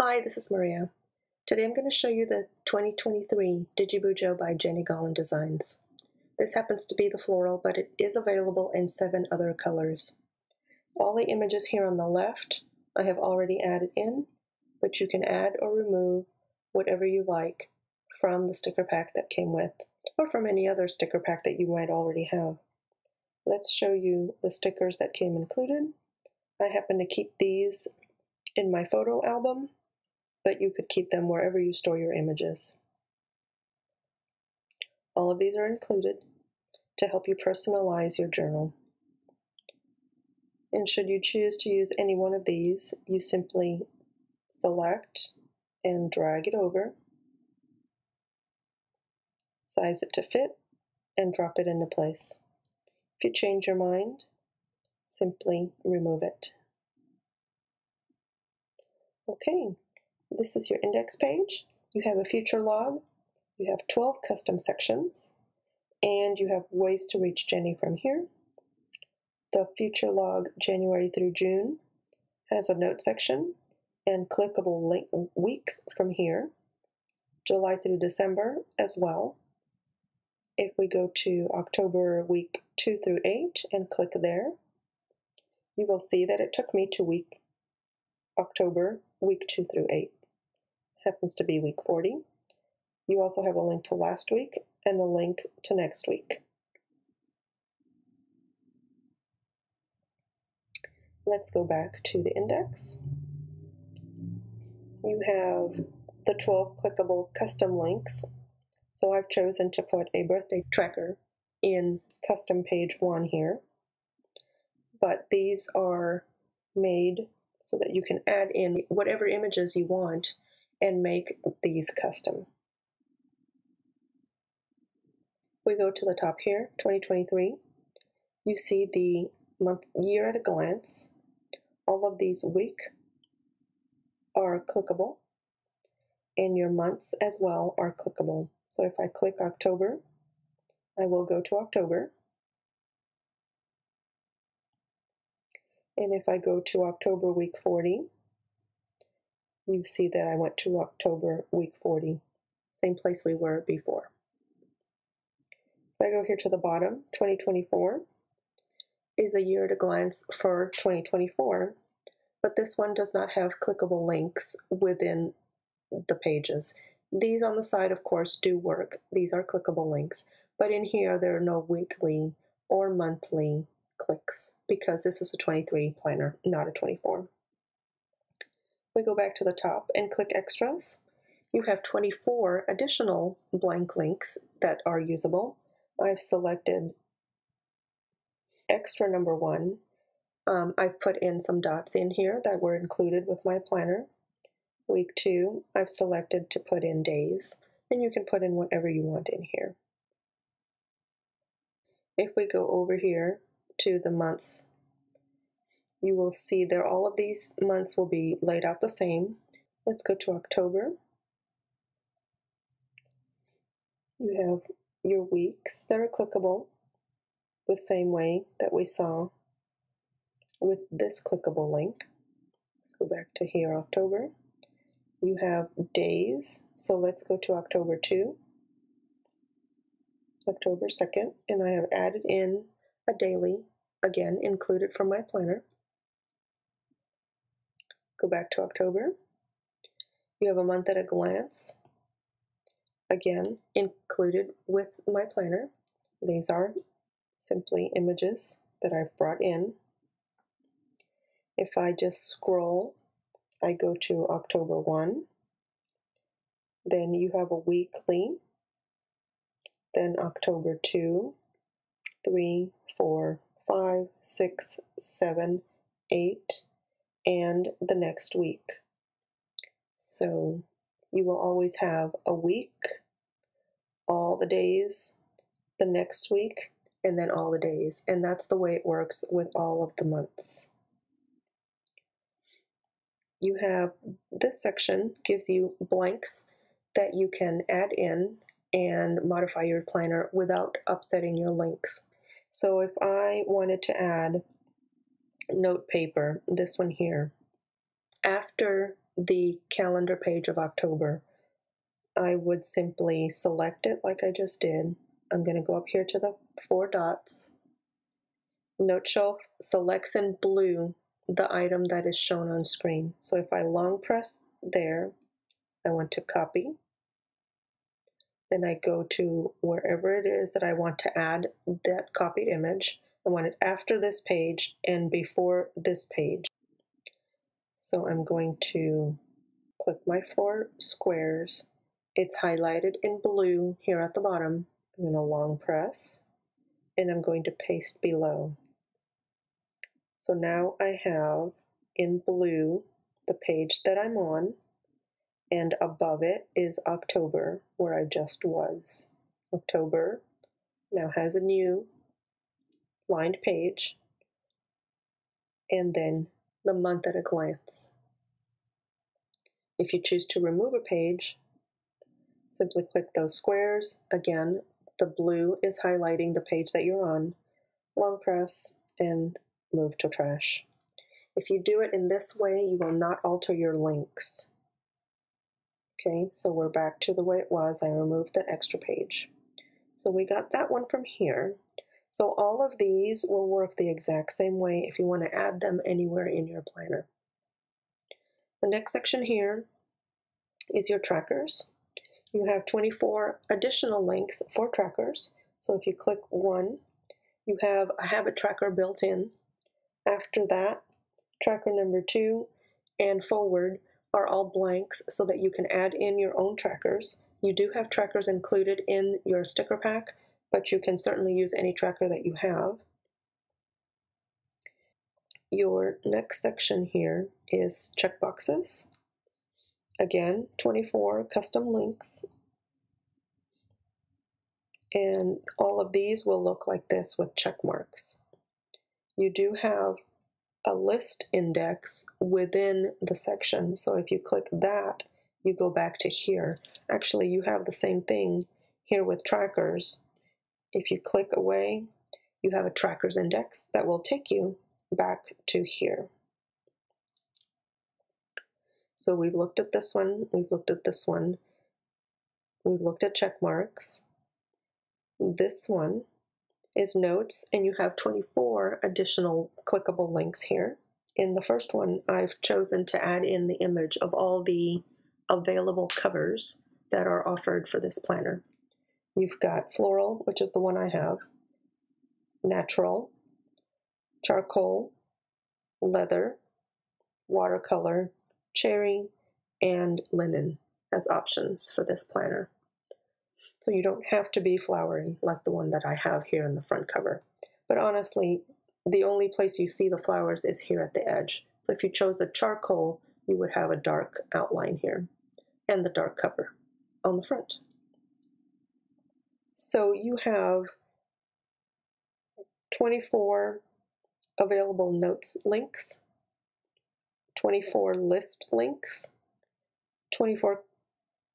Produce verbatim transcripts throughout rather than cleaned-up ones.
Hi, this is Maria. Today I'm going to show you the twenty twenty-three Digibujo by Jenny Gollan Designs. This happens to be the floral, but it is available in seven other colors. All the images here on the left I have already added in, but you can add or remove whatever you like from the sticker pack that came with, or from any other sticker pack that you might already have. Let's show you the stickers that came included. I happen to keep these in my photo album, but you could keep them wherever you store your images. All of these are included to help you personalize your journal. And should you choose to use any one of these, you simply select and drag it over, size it to fit, and drop it into place. If you change your mind, simply remove it. Okay, this is your index page. You have a future log. You have twelve custom sections, and you have ways to reach Jenny from here. The future log January through June has a note section and clickable link weeks from here, July through December as well. If we go to October week two through eight and click there, you will see that it took me to week October week two through eight. It happens to be week forty. You also have a link to last week and a link to next week. Let's go back to the index. You have the twelve clickable custom links. So I've chosen to put a birthday tracker in custom page one here. But these are made so that you can add in whatever images you want and make these custom. We go to the top here, twenty twenty-three. You see the month, year at a glance. All of these week are clickable, and your months as well are clickable. So if I click October, I will go to October. And if I go to October week forty, you see that I went to October week forty, same place we were before. If I go here to the bottom, twenty twenty-four is a year at a glance for twenty twenty-four, but this one does not have clickable links within the pages. These on the side, of course, do work. These are clickable links, but in here there are no weekly or monthly clicks because this is a twenty-three planner, not a twenty-four. We go back to the top and click Extras. You have twenty-four additional blank links that are usable. I've selected extra number one. Um, I've put in some dots in here that were included with my planner. Week two, I've selected to put in days, and you can put in whatever you want in here. If we go over here to the months, you will see that all of these months will be laid out the same. Let's go to October. You have your weeks that are clickable the same way that we saw with this clickable link. Let's go back to here, October. You have days, so let's go to October two, October second, and I have added in a daily, again included from my planner. Go back to October. You have a month at a glance, again included with my planner. These are simply images that I've brought in. If I just scroll, I go to October one, then you have a weekly, then October two, three, four, five, six, seven, eight, and the next week. So you will always have a week, all the days, the next week, and then all the days. And that's the way it works with all of the months. You have this section gives you blanks that you can add in and modify your planner without upsetting your links. So if I wanted to add note paper, this one here, after the calendar page of October, I would simply select it like I just did. I'm going to go up here to the four dots. Noteshelf selects in blue the item that is shown on screen. So if I long press there, I want to copy. Then I go to wherever it is that I want to add that copied image. I want it after this page and before this page. So I'm going to click my four squares. It's highlighted in blue here at the bottom. I'm going to long press, and I'm going to paste below. So now I have in blue the page that I'm on, and above it is October, where I just was. October now has a new lined page, and then the month at a glance. If you choose to remove a page, simply click those squares. Again, the blue is highlighting the page that you're on. Long press and move to trash. If you do it in this way, you will not alter your links. Okay, so we're back to the way it was. I removed the extra page. So we got that one from here. So all of these will work the exact same way if you want to add them anywhere in your planner. The next section here is your trackers. You have twenty-four additional links for trackers. So if you click one, you have a habit tracker built in. After that, tracker number two and forward are all blanks so that you can add in your own trackers. You do have trackers included in your sticker pack, but you can certainly use any tracker that you have. Your next section here is checkboxes. Again, twenty-four custom links. And all of these will look like this with check marks. You do have a list index within the section. So if you click that, you go back to here. Actually, you have the same thing here with trackers. If you click away, you have a trackers index that will take you back to here. So we've looked at this one, we've looked at this one, we've looked at check marks. This one is notes, and you have twenty-four additional clickable links here. In the first one, I've chosen to add in the image of all the available covers that are offered for this planner. You've got floral, which is the one I have, natural, charcoal, leather, watercolor, cherry, and linen as options for this planner. So you don't have to be flowery like the one that I have here in the front cover. But honestly, the only place you see the flowers is here at the edge. So if you chose a charcoal, you would have a dark outline here and the dark cover on the front. So you have twenty-four available notes links, twenty-four list links, twenty-four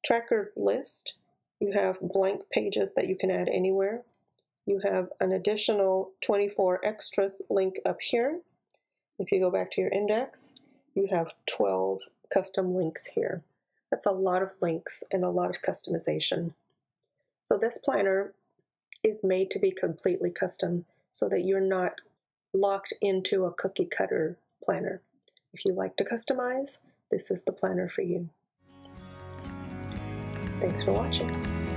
tracker list. You have blank pages that you can add anywhere. You have an additional twenty-four extras link up here. If you go back to your index, you have twelve custom links here. That's a lot of links and a lot of customization. So this planner is made to be completely custom so that you're not locked into a cookie cutter planner. If you like to customize, this is the planner for you. Thanks for watching.